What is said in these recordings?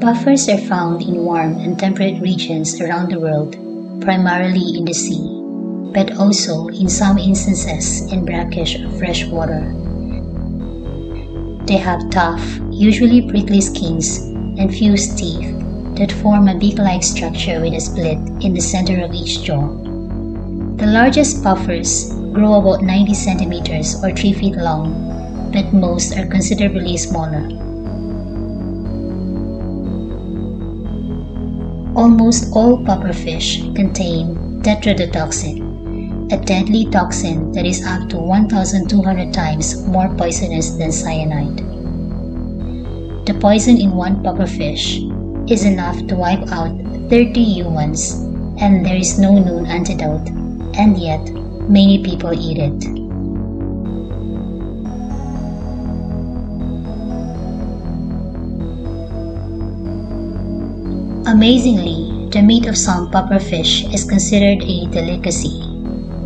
Puffers are found in warm and temperate regions around the world, primarily in the sea, but also in some instances in brackish or fresh water. They have tough, usually prickly skins and fused teeth that form a beak-like structure with a split in the center of each jaw. The largest puffers grow about 90 centimeters or 3 feet long, but most are considerably smaller. Almost all pufferfish contain tetrodotoxin, a deadly toxin that is up to 1,200 times more poisonous than cyanide. The poison in one pufferfish is enough to wipe out 30 humans, and there is no known antidote, and yet many people eat it. Amazingly, the meat of some pufferfish is considered a delicacy.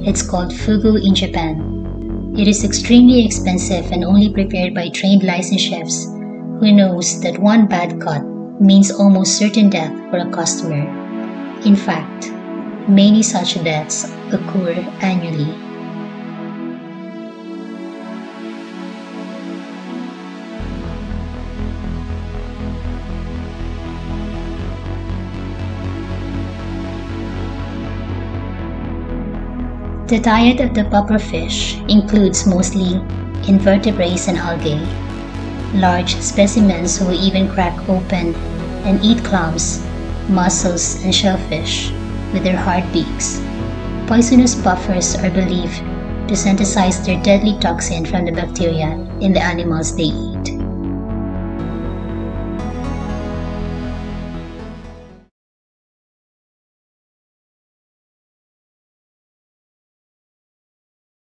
It's called fugu in Japan. It is extremely expensive and only prepared by trained licensed chefs who knows that one bad cut means almost certain death for a customer. In fact, many such deaths occur annually. The diet of the pufferfish includes mostly invertebrates and algae. Large specimens will even crack open and eat clams, mussels, and shellfish with their hard beaks. Poisonous puffers are believed to synthesize their deadly toxin from the bacteria in the animals they eat.